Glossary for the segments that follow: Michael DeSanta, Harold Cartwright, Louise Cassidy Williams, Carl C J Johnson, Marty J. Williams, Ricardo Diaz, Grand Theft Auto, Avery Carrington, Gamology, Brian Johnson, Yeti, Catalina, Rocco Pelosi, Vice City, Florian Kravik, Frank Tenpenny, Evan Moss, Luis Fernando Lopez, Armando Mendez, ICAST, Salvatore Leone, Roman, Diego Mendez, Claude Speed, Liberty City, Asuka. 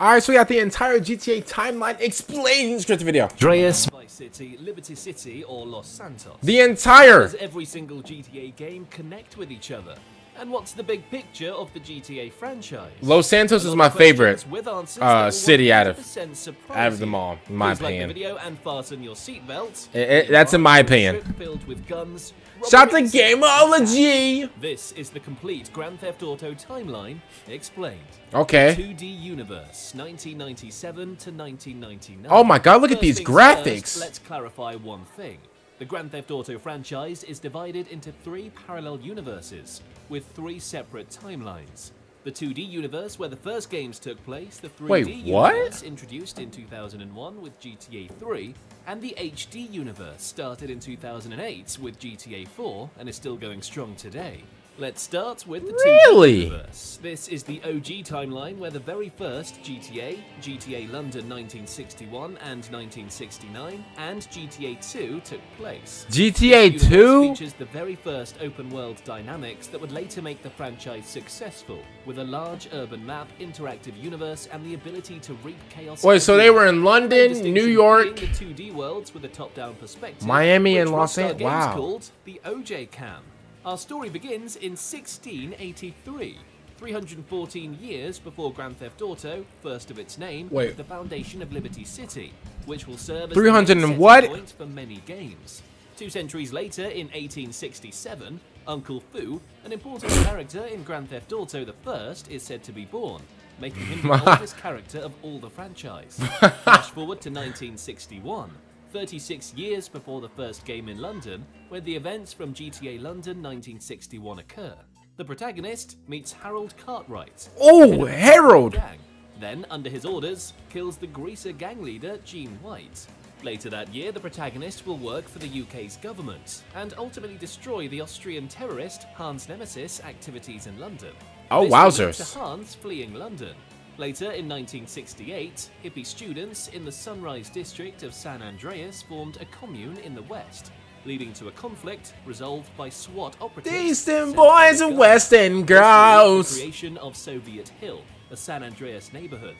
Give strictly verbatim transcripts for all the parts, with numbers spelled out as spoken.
Alright, so we got the entire G T A timeline explained in this video. Andreas, Vice City, Liberty City, or Los Santos. The entire. Does every single G T A game connect with each other? And what's the big picture of the G T A franchise? Los Santos is my favorite uh, city out of out of them all, in my opinion. That's in my opinion. Shout out to Gamology! This is the complete Grand Theft Auto timeline explained. Okay. two D universe, nineteen ninety-seven to nineteen ninety-nine. Oh my God! Look at these graphics. First, let's clarify one thing. The Grand Theft Auto franchise is divided into three parallel universes, with three separate timelines. The two D universe, where the first games took place, the three D Wait, what? universe introduced in two thousand one with G T A three, and the H D universe started in two thousand eight with G T A four and is still going strong today. Let's start with the really? two D universe. This is the O G timeline where the very first G T A, G T A London nineteen sixty-one and nineteen sixty-nine, and G T A two took place. G T A two features the very first open-world dynamics that would later make the franchise successful, with a large urban map, interactive universe, and the ability to wreak chaos. Wait, so they were in London, New York, the two D worlds with a top-down perspective, Miami, and Los Angeles. Wow. Called the O J Cam. Our story begins in sixteen eighty-three, three hundred fourteen years before Grand Theft Auto, first of its name, Wait. the foundation of Liberty City, which will serve as the setting point for many games. Two centuries later, in eighteen sixty-seven, Uncle Fu, an important character in Grand Theft Auto the First, is said to be born, making him the oldest character of all the franchise. Flash forward to nineteen sixty-one. thirty-six years before the first game in London, where the events from G T A London nineteen sixty-one occur. The protagonist meets Harold Cartwright. Oh, Harold! Gang, then, under his orders, kills the greaser gang leader, Gene White. Later that year, the protagonist will work for the U K's government and ultimately destroy the Austrian terrorist Hans Nemesis activities in London. Oh, this wowzers. Leads to Hans fleeing London. Later, in nineteen sixty-eight, hippie students in the Sunrise district of San Andreas formed a commune in the West, leading to a conflict resolved by SWAT operatives. Eastern boys and Western girls! The creation of Soviet Hill, a San Andreas neighborhood.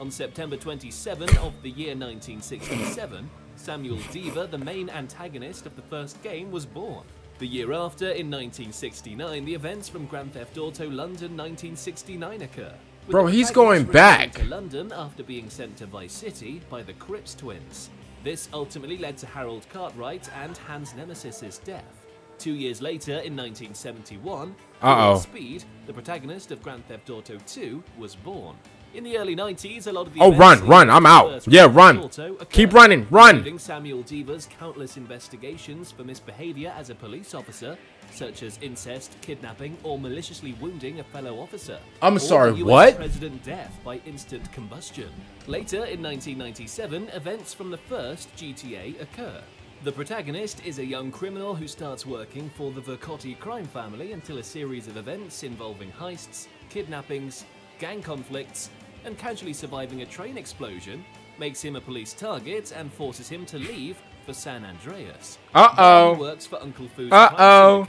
On September twenty-seventh of the year nineteen sixty-seven, Samuel Diva, the main antagonist of the first game, was born. The year after, in nineteen sixty-nine, the events from Grand Theft Auto London nineteen sixty-nine occur. With Bro, he's going back to London after being sent to Vice City by the Crips twins. This ultimately led to Harold Cartwright and Hans Nemesis's death. Two years later, in nineteen seventy-one, Claude Speed, the protagonist of Grand Theft Auto two, was born. In the early nineties, a lot of the oh run, run! I'm out. Yeah, run! Keep running, run! Samuel Diva's countless investigations for misbehavior as a police officer, such as incest, kidnapping, or maliciously wounding a fellow officer. I'm sorry, what? President death by instant combustion. Later, in nineteen ninety-seven, events from the first G T A occur. The protagonist is a young criminal who starts working for the Vercotti crime family until a series of events involving heists, kidnappings, gang conflicts, and casually surviving a train explosion makes him a police target and forces him to leave for San Andreas. Uh-oh. He works for Uncle Fu's Uh-oh.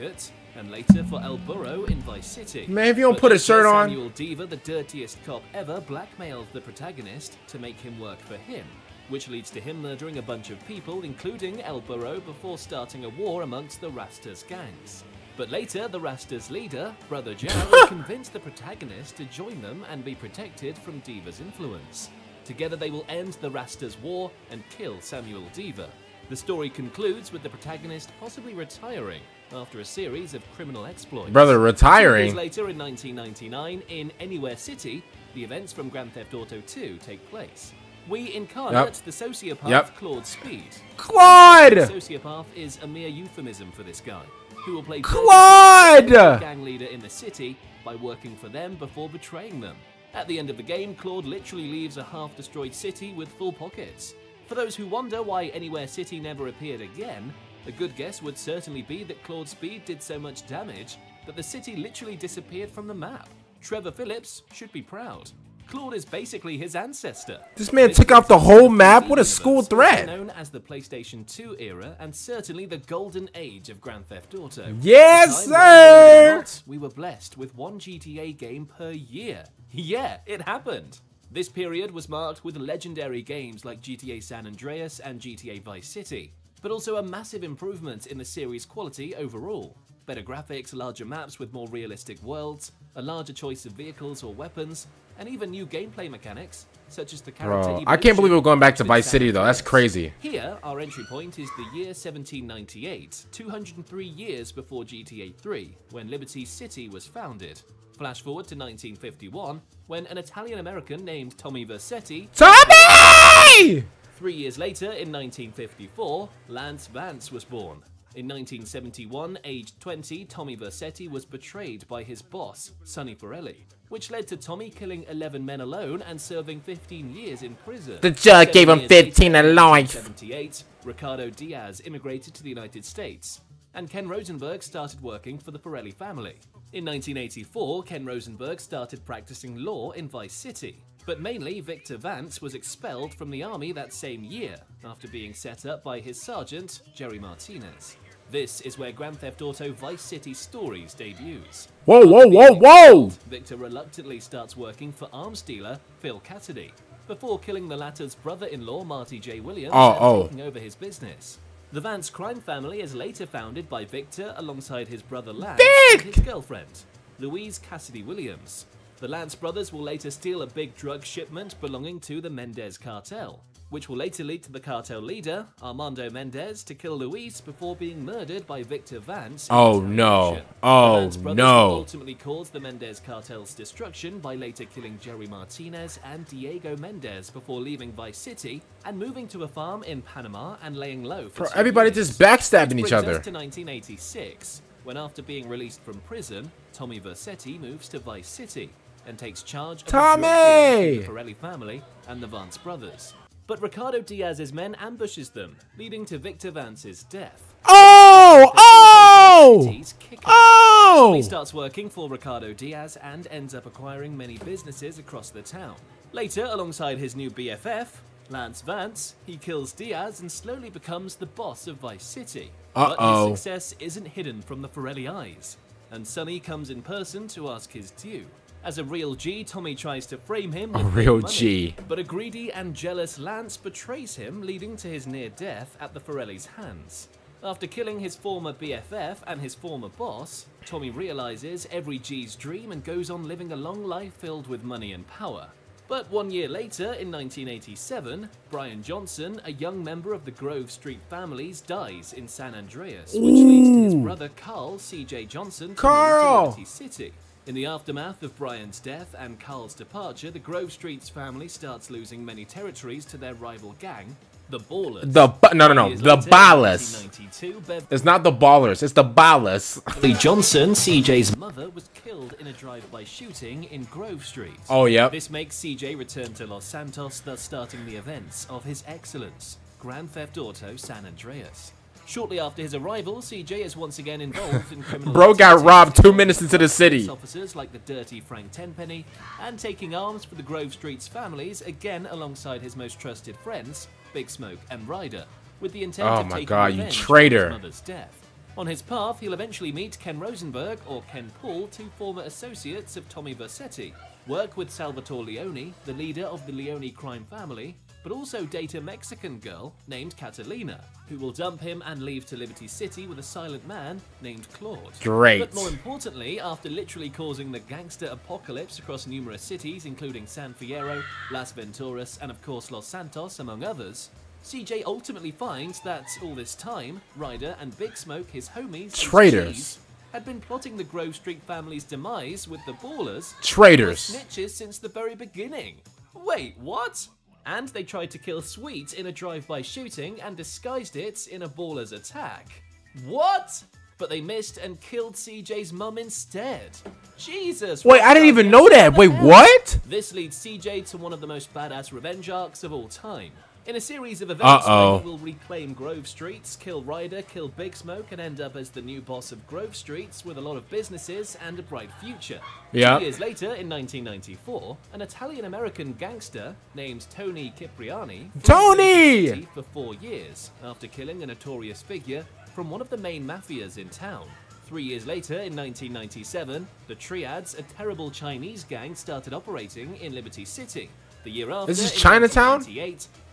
and later for El Burro in Vice City. Man, if you don't but put a shirt on. Samuel Diva, the dirtiest cop ever, blackmails the protagonist to make him work for him, which leads to him murdering a bunch of people, including El Burro, before starting a war amongst the Rastas gangs. But later, the Rastas' leader, Brother Joe, convinced the protagonist to join them and be protected from Diva's influence. Together, they will end the Rastas' war and kill Samuel Diva. The story concludes with the protagonist possibly retiring after a series of criminal exploits. Brother, retiring? Two years later, in nineteen ninety-nine, in Anywhere City, the events from Grand Theft Auto two take place. We incarnate yep. the sociopath yep. Claude Speed. Claude! The sociopath is a mere euphemism for this guy, who will play Claude! Gang leader in the city by working for them before betraying them. At the end of the game, Claude literally leaves a half-destroyed city with full pockets. For those who wonder why Anywhere City never appeared again, a good guess would certainly be that Claude Speed did so much damage that the city literally disappeared from the map. Trevor Phillips should be proud. Claude is basically his ancestor. This man this took off the whole map. What a school threat. Known as the PlayStation two era and certainly the golden age of Grand Theft Auto. Yes, sir! We were blessed with one G T A game per year. Yeah, it happened. This period was marked with legendary games like G T A San Andreas and G T A Vice City, but also a massive improvement in the series' quality overall. Better graphics, larger maps with more realistic worlds, a larger choice of vehicles or weapons, and even new gameplay mechanics, such as the character evolution. Bro, I can't believe we're going back to Vice City though, that's crazy. Here, our entry point is the year seventeen ninety-eight, two hundred three years before G T A three, when Liberty City was founded. Flash forward to nineteen fifty-one, when an Italian-American named Tommy Vercetti... Tommy! Three years later, in nineteen fifty-four, Lance Vance was born. In nineteen seventy-one, aged twenty, Tommy Vercetti was betrayed by his boss, Sonny Forelli, which led to Tommy killing eleven men alone and serving fifteen years in prison. The judge gave him fifteen alive. seventy-eight, Ricardo Diaz immigrated to the United States, and Ken Rosenberg started working for the Forelli family. In nineteen eighty-four, Ken Rosenberg started practicing law in Vice City. But mainly, Victor Vance was expelled from the army that same year, after being set up by his sergeant, Jerry Martinez. This is where Grand Theft Auto Vice City Stories debuts. Whoa, whoa, whoa, whoa! Victor reluctantly starts working for arms dealer Phil Cassidy, before killing the latter's brother-in-law Marty J. Williams oh, and oh. taking over his business. The Vance crime family is later founded by Victor alongside his brother Lance Dick! and his girlfriend, Louise Cassidy Williams. The Lance brothers will later steal a big drug shipment belonging to the Mendez cartel, which will later lead to the cartel leader, Armando Mendez, to kill Luis before being murdered by Victor Vance. Oh no. Oh no. The Vance brothers ultimately caused the Mendez cartel's destruction by later killing Jerry Martinez and Diego Mendez before leaving Vice City and moving to a farm in Panama and laying low for two Everybody years. Just backstabbing each other. To nineteen eighty-six, when after being released from prison, Tommy Vercetti moves to Vice City and takes charge of Tommy! the Forelli family and the Vance brothers. But Ricardo Diaz's men ambushes them, leading to Victor Vance's death. Oh! Oh! Oh! Tommy starts working for Ricardo Diaz and ends up acquiring many businesses across the town. Later, alongside his new B F F, Lance Vance, he kills Diaz and slowly becomes the boss of Vice City. Uh-oh. But his success isn't hidden from the Forelli eyes, and Sonny comes in person to ask his due. As a real G, Tommy tries to frame him with a real money, G. But a greedy and jealous Lance betrays him, leading to his near death at the Forelli's hands. After killing his former B F F and his former boss, Tommy realizes every G's dream and goes on living a long life filled with money and power. But one year later, in nineteen eighty-seven, Brian Johnson, a young member of the Grove Street families, dies in San Andreas, which Ooh. leads to his brother Carl C J Johnson Carl! to Liberty City. In the aftermath of Brian's death and Carl's departure, the Grove Street's family starts losing many territories to their rival gang, the Ballers. The ba no, no, no, the Ballers. It's not the Ballers, it's the Ballers. The Johnson, C J's mother, was killed in a drive-by shooting in Grove Street. Oh, yeah. This makes C J return to Los Santos, thus starting the events of his excellence, Grand Theft Auto San Andreas. Shortly after his arrival, C J is once again involved in criminal Bro got robbed two minutes into the city. Officers like the dirty Frank Tenpenny and taking arms for the Grove Street's families again alongside his most trusted friends, Big Smoke and Ryder, with the intent oh of my taking God, you traitor. his mother's death. On his path, he'll eventually meet Ken Rosenberg or Ken Paul, two former associates of Tommy Vercetti, work with Salvatore Leone, the leader of the Leone crime family, but also date a Mexican girl named Catalina, who will dump him and leave to Liberty City with a silent man named Claude. Great. But more importantly, after literally causing the gangster apocalypse across numerous cities, including San Fierro, Las Venturas, and of course Los Santos, among others, C J ultimately finds that all this time, Ryder and Big Smoke, his homies, traitors, had been plotting the Grove Street family's demise with the Ballers, traitors, snitches since the very beginning. Wait, what? And they tried to kill Sweet in a drive-by shooting and disguised it in a Baller's attack. What? But they missed and killed C J's mum instead. Jesus. Wait, I didn't even know that. Wait, what? This leads C J to one of the most badass revenge arcs of all time. In a series of events, Uh-oh. he will reclaim Grove Streets, kill Ryder, kill Big Smoke, and end up as the new boss of Grove Streets with a lot of businesses and a bright future. Yeah. Two years later, in nineteen ninety-four, an Italian-American gangster named Tony Cipriani Tony! for four years after killing a notorious figure from one of the main mafias in town. Three years later, in nineteen ninety-seven, the Triads, a terrible Chinese gang, started operating in Liberty City, The year after, this is Chinatown?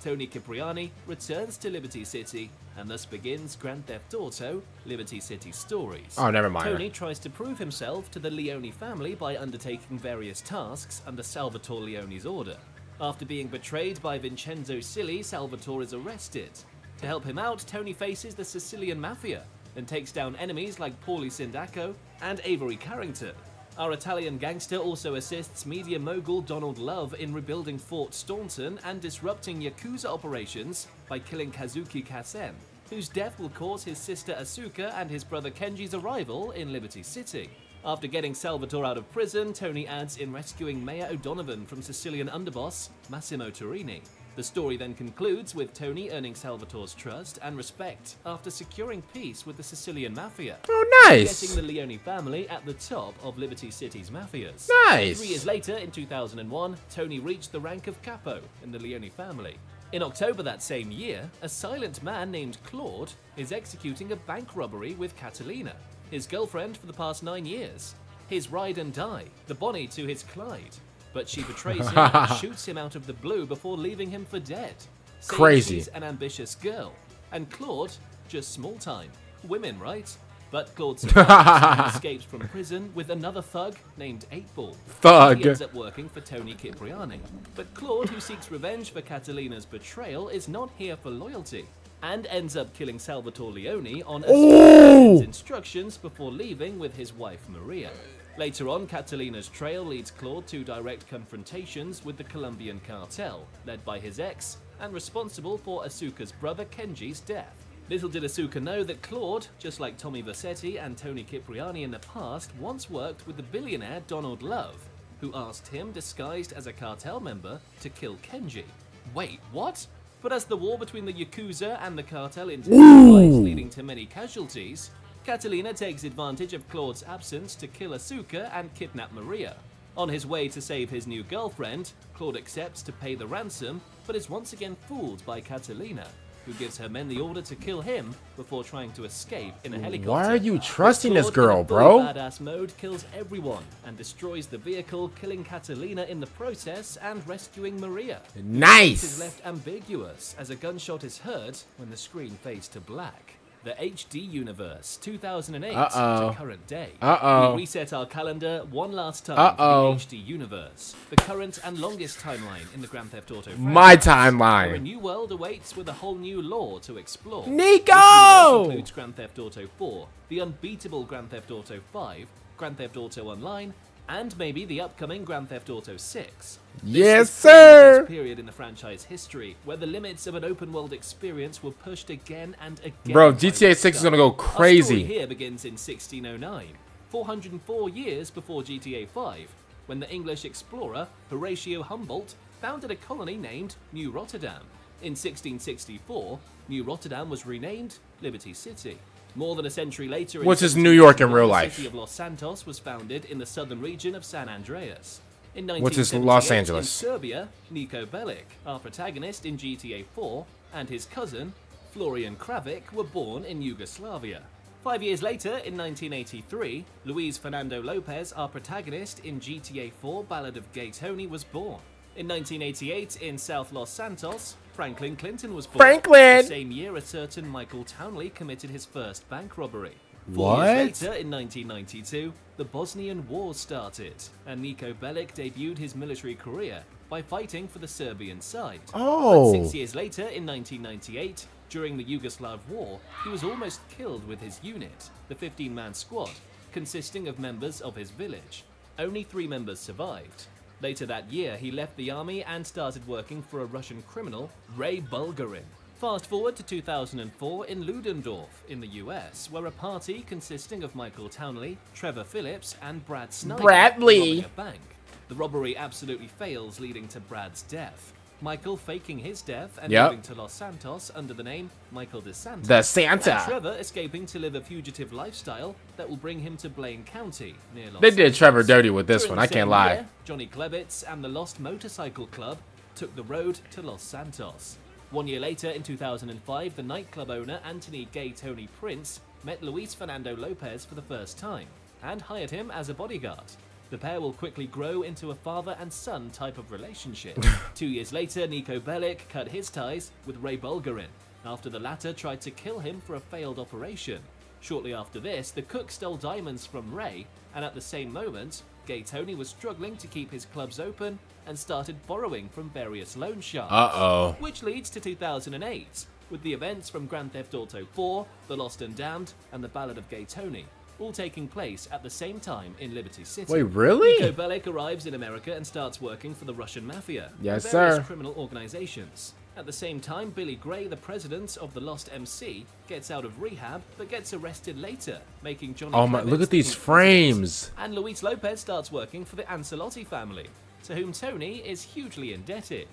Tony Cipriani returns to Liberty City, and thus begins Grand Theft Auto, Liberty City Stories. Oh, never mind. Tony tries to prove himself to the Leone family by undertaking various tasks under Salvatore Leone's order. After being betrayed by Vincenzo Cilli, Salvatore is arrested. To help him out, Tony faces the Sicilian Mafia, and takes down enemies like Paulie Sindaco and Avery Carrington. Our Italian gangster also assists media mogul Donald Love in rebuilding Fort Staunton and disrupting Yakuza operations by killing Kazuki Kasen, whose death will cause his sister Asuka and his brother Kenji's arrival in Liberty City. After getting Salvatore out of prison, Tony adds in rescuing Mayor O'Donovan from Sicilian underboss Massimo Torini. The story then concludes with Tony earning Salvatore's trust and respect after securing peace with the Sicilian Mafia. Oh, nice! Getting the Leone family at the top of Liberty City's mafias. Nice! Three years later, in two thousand one, Tony reached the rank of capo in the Leone family. In October that same year, a silent man named Claude is executing a bank robbery with Catalina, his girlfriend for the past nine years. His ride and die, the Bonnie to his Clyde. But she betrays him and shoots him out of the blue before leaving him for dead. Saying crazy. She's an ambitious girl. And Claude, just small time. Women, right? But Claude escapes from prison with another thug named eight ball. Thug. He ends up working for Tony Cipriani. But Claude, who seeks revenge for Catalina's betrayal, is not here for loyalty. And ends up killing Salvatore Leone on his instructions before leaving with his wife Maria. Later on, Catalina's trail leads Claude to direct confrontations with the Colombian cartel, led by his ex, and responsible for Asuka's brother Kenji's death. Little did Asuka know that Claude, just like Tommy Vercetti and Tony Cipriani in the past, once worked with the billionaire Donald Love, who asked him, disguised as a cartel member, to kill Kenji. Wait, what? But as the war between the Yakuza and the cartel intensifies, leading to many casualties, Catalina takes advantage of Claude's absence to kill Asuka and kidnap Maria. On his way to save his new girlfriend, Claude accepts to pay the ransom, but is once again fooled by Catalina, who gives her men the order to kill him before trying to escape in a helicopter. Why are you trusting this girl, bro? Badass mode kills everyone and destroys the vehicle, killing Catalina in the process and rescuing Maria. Nice! This is left ambiguous as a gunshot is heard when the screen fades to black. The H D universe, two thousand eight Uh-oh. to current day. Uh-oh. We reset our calendar one last time Uh-oh. for the H D universe, the current and longest timeline in the Grand Theft Auto franchise. My timeline. Where a new world awaits with a whole new lore to explore. Nico! This universe includes Grand Theft Auto four, the unbeatable Grand Theft Auto five, Grand Theft Auto Online, and maybe the upcoming Grand Theft Auto six. This yes, sir! Period in the franchise history where the limits of an open-world experience were pushed again and again. Bro, G T A six is gonna go crazy. Our story here begins in sixteen oh nine, four hundred four years before G T A five, when the English explorer Horatio Humboldt founded a colony named New Rotterdam. In sixteen sixty-four, New Rotterdam was renamed Liberty City. More than a century later, which is New York in real life. The city of Los Santos was founded in the southern region of San Andreas. In which is Los Angeles. In Serbia, Nico Bellic, our protagonist in G T A four, and his cousin, Florian Kravik, were born in Yugoslavia. Five years later, in nineteen eighty-three, Luis Fernando Lopez, our protagonist in G T A four, Ballad of Gay Tony, was born. In nineteen eighty-eight, in South Los Santos, Franklin Clinton was born. Franklin! The same year, a certain Michael Townley committed his first bank robbery. Four what? Years later, in nineteen ninety-two, the Bosnian War started, and Nico Bellic debuted his military career by fighting for the Serbian side. Oh! And six years later, in nineteen ninety-eight, during the Yugoslav War, he was almost killed with his unit, the fifteen man squad, consisting of members of his village. Only three members survived. Later that year, he left the army and started working for a Russian criminal, Ray Bulgarin. Fast forward to two thousand four in Ludendorff in the U S, where a party consisting of Michael Townley, Trevor Phillips, and Brad Snyder robbing a bank. The robbery absolutely fails, leading to Brad's death. Michael faking his death and yep. moving to Los Santos under the name Michael DeSanta. The Santa. And Trevor escaping to live a fugitive lifestyle that will bring him to Blaine County near Los They did Santos. Trevor dirty with this During one, I can't lie. Year, Johnny Klebitz and the Lost Motorcycle Club took the road to Los Santos. One year later, in two thousand five, the nightclub owner Anthony Gay Tony Prince met Luis Fernando Lopez for the first time and hired him as a bodyguard. The pair will quickly grow into a father and son type of relationship. Two years later, Nico Bellic cut his ties with Ray Bulgarin after the latter tried to kill him for a failed operation. Shortly after this, the cook stole diamonds from Ray, and at the same moment, Gay Tony was struggling to keep his clubs open and started borrowing from various loan sharks. Uh-oh. Which leads to two thousand eight, with the events from Grand Theft Auto four, The Lost and Damned, and The Ballad of Gay Tony, all taking place at the same time in Liberty City. Wait, really? Nico Bellic arrives in America and starts working for the Russian Mafia. Yes, and various sir. criminal organizations. At the same time, Billy Gray, the president of the Lost M C, gets out of rehab but gets arrested later, making Johnny. Oh my! Kravitz look at these frames. And Luis Lopez starts working for the Ancelotti family, to whom Tony is hugely indebted.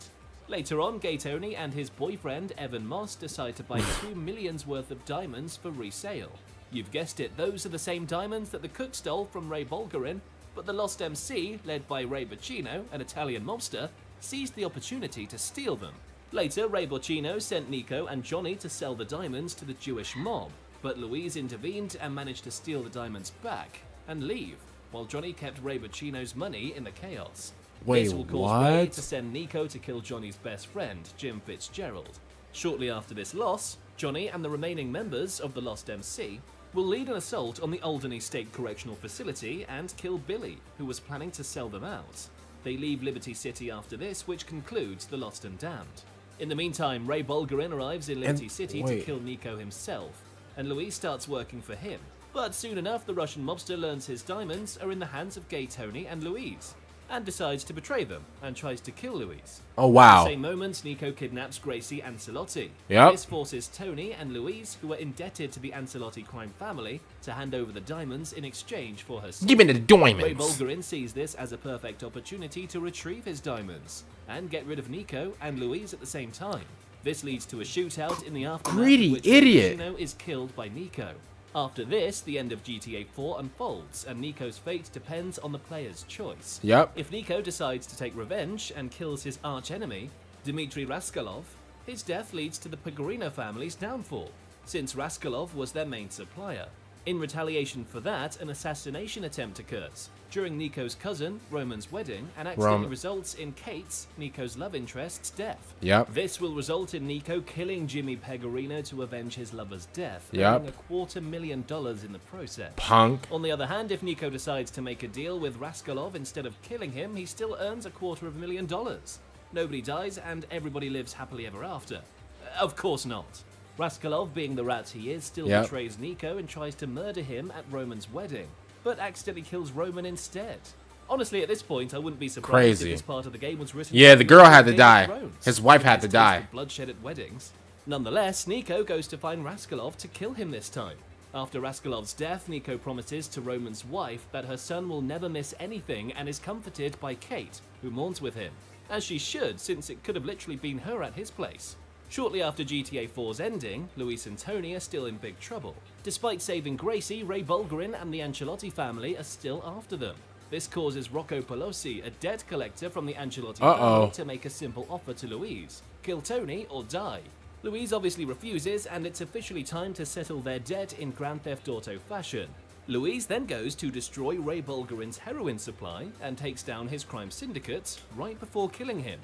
Later on, Gay Tony and his boyfriend Evan Moss decide to buy two millions worth of diamonds for resale. You've guessed it; those are the same diamonds that the cook stole from Ray Bulgarin. But the Lost M C, led by Ray Boccino, an Italian mobster, seized the opportunity to steal them. Later, Ray Boccino sent Nico and Johnny to sell the diamonds to the Jewish mob, but Louise intervened and managed to steal the diamonds back and leave, while Johnny kept Ray Boccino's money in the chaos. Wait, this will cause what? Ray to send Nico to kill Johnny's best friend, Jim Fitzgerald. Shortly after this loss, Johnny and the remaining members of the Lost M C will lead an assault on the Alderney State Correctional Facility and kill Billy, who was planning to sell them out. They leave Liberty City after this, which concludes The Lost and Damned. In the meantime, Ray Bulgarin arrives in Liberty and, City wait. to kill Nico himself, and Luis starts working for him. But soon enough, the Russian mobster learns his diamonds are in the hands of Gay Tony and Luis, and decides to betray them, and tries to kill Luis. Oh, wow. At the same moment, Nico kidnaps Gracie Ancelotti. Yep. This forces Tony and Luis, who are indebted to the Ancelotti crime family, to hand over the diamonds in exchange for her son. Give me the diamonds! Ray Bulgarin sees this as a perfect opportunity to retrieve his diamonds, and get rid of Nico and Luis at the same time. This leads to a shootout in the aftermath, Greedy which idiot. Gino is killed by Nico. After this, the end of G T A four unfolds, and Nico's fate depends on the player's choice. Yep. If Nico decides to take revenge and kills his arch-enemy, Dmitry Raskolov, his death leads to the Pagorino family's downfall, since Raskolov was their main supplier. In retaliation for that, an assassination attempt occurs during Nico's cousin, Roman's wedding, and accidentally Rom results in Kate's, Nico's love interest's, death. Yep. This will result in Nico killing Jimmy Pegorino to avenge his lover's death, yep. earning a quarter million dollars in the process. Punk. On the other hand, if Nico decides to make a deal with Raskolov instead of killing him, he still earns a quarter of a million dollars. Nobody dies, and everybody lives happily ever after. Of course not. Raskolov, being the rat he is, still yep. betrays Nico and tries to murder him at Roman's wedding, but accidentally kills Roman instead. Honestly, at this point, I wouldn't be surprised Crazy. if this part of the game was written. Yeah, the girl had to die. His wife had to die. Bloodshed at weddings. Nonetheless, Nico goes to find Raskolov to kill him this time. After Raskolov's death, Nico promises to Roman's wife that her son will never miss anything and is comforted by Kate, who mourns with him, as she should, since it could have literally been her at his place. Shortly after G T A four's ending, Luis and Tony are still in big trouble. Despite saving Gracie, Ray Bulgarin and the Ancelotti family are still after them. This causes Rocco Pelosi, a debt collector from the Ancelotti Uh-oh. family, to make a simple offer to Luis: kill Tony or die. Luis obviously refuses, and it's officially time to settle their debt in Grand Theft Auto fashion. Luis then goes to destroy Ray Bulgarin's heroin supply and takes down his crime syndicate right before killing him.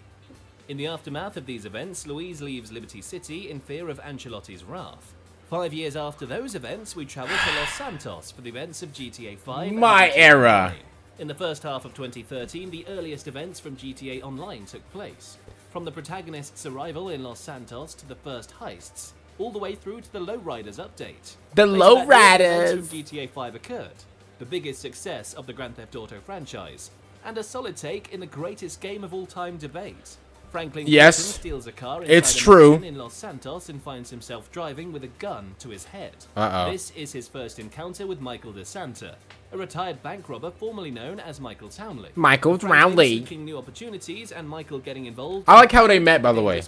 In the aftermath of these events, Luis leaves Liberty City in fear of Ancelotti's wrath. Five years after those events, we travel to Los Santos for the events of G T A five. My era! In the first half of twenty thirteen, the earliest events from G T A Online took place. From the protagonist's arrival in Los Santos to the first heists, all the way through to the Lowriders update. The Lowriders! G T A five occurred, the biggest success of the Grand Theft Auto franchise, and a solid take in the greatest game of all time debate. Franklin yes, steals a car it's true. in Los Santos and finds himself driving with a gun to his head. Uh-oh. This is his first encounter with Michael DeSanta, a retired bank robber formerly known as Michael Townley. Michael Townley. Seeking new opportunities and Michael getting involved. I like how they met, by the way.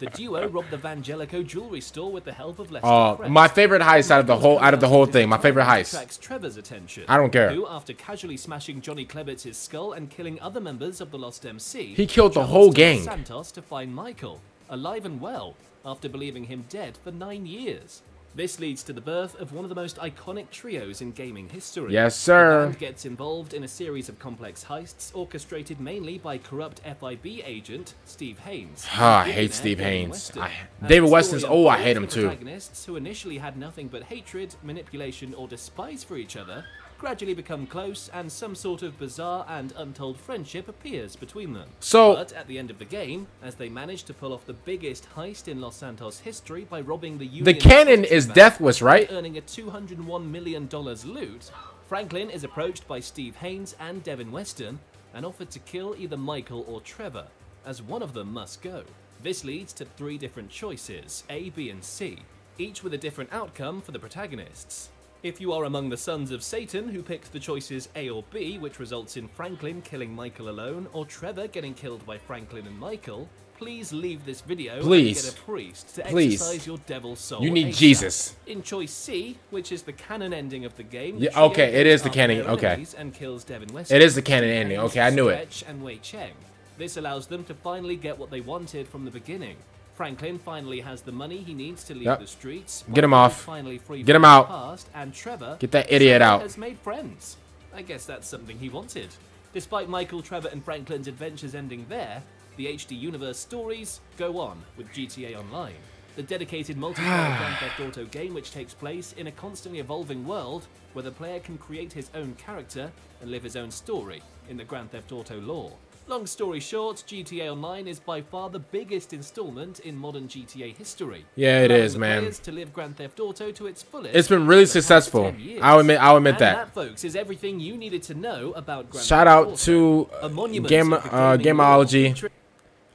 The duo robbed the Vangelico jewelry store with the help of Lester. Oh, French. my favorite heist out of the whole out of the whole thing. My favorite heist. Attracts Trevor's attention. I don't care. Who, after casually smashing Johnny Klebitz's skull and killing other members of the Lost M C, he killed the whole gang. Santos to find Michael alive and well after believing him dead for nine years. This leads to the birth of one of the most iconic trios in gaming history. Yes, sir. The band gets involved in a series of complex heists orchestrated mainly by corrupt F I B agent Steve Haynes. Ah, I hate Steve Haynes. Weston. I, David Weston's, oh, I hate him too. Protagonists who initially had nothing but hatred, manipulation, or despise for each other gradually become close, and some sort of bizarre and untold friendship appears between them. So, but at the end of the game, as they manage to pull off the biggest heist in Los Santos history by robbing the Union... The cannon is deathless, right? ...earning a two hundred one million dollars loot, Franklin is approached by Steve Haynes and Devin Weston and offered to kill either Michael or Trevor, as one of them must go. This leads to three different choices, A, B, and C, each with a different outcome for the protagonists. If you are among the sons of Satan who picked the choices A or B, which results in Franklin killing Michael alone or Trevor getting killed by Franklin and Michael, please leave this video please. and get a priest to please. exercise your devil soul. You need A S A P. Jesus. In choice C, which is the canon ending of the game, yeah, okay, it is the canon. Okay, and kills Devin Weston. It is the canon ending. Okay, I knew it. And Wei Cheng. This allows them to finally get what they wanted from the beginning. Franklin finally has the money he needs to leave yep. the streets. Get him off. Finally free Get him out. Past, and Trevor Get that idiot out. Has made friends. I guess that's something he wanted. Despite Michael, Trevor, and Franklin's adventures ending there, the H D Universe stories go on with G T A Online, the dedicated multiplayer Grand Theft Auto game which takes place in a constantly evolving world where the player can create his own character and live his own story in the Grand Theft Auto lore. Long story short, G T A Online is by far the biggest installment in modern G T A history. Yeah, it is, man. To live Grand Theft Auto to its fullest. It's been really successful. I'll admit, I'll admit that. That, folks, is everything you needed to know about Grand Shout Theft out Auto. to uh, Game, uh, Gamology.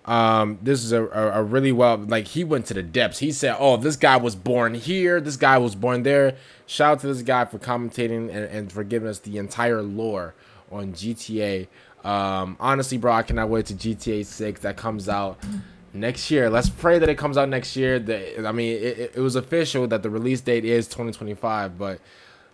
Um, this is a, a, a really well, like, he went to the depths. He said, oh, this guy was born here. This guy was born there. Shout out to this guy for commentating and, and for giving us the entire lore on G T A. Um, honestly, bro, I cannot wait to G T A six that comes out next year. Let's pray that it comes out next year. The, I mean, it, it was official that the release date is twenty twenty-five, but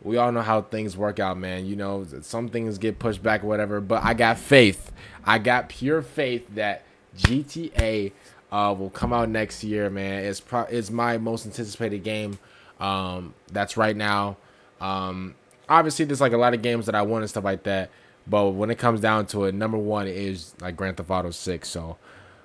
we all know how things work out, man. You know, some things get pushed back or whatever, but I got faith. I got pure faith that G T A uh, will come out next year, man. It's, pro it's my most anticipated game um, that's right now. Um, obviously, there's like a lot of games that I want and stuff like that. But when it comes down to it, number one is like Grand Theft Auto six. So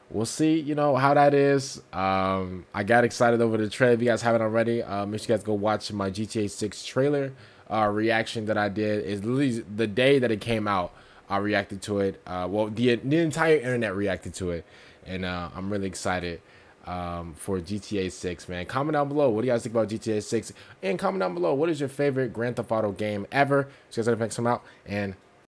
we'll see, you know, how that is. Um, I got excited over the trailer. If you guys haven't already, uh, make sure you guys go watch my G T A six trailer uh, reaction that I did. It's literally the day that it came out, I reacted to it. Uh, well, the, the entire internet reacted to it. And uh, I'm really excited um, for G T A six, man. Comment down below. What do you guys think about G T A six? And comment down below, what is your favorite Grand Theft Auto game ever? So you guys are going to pick some out. And...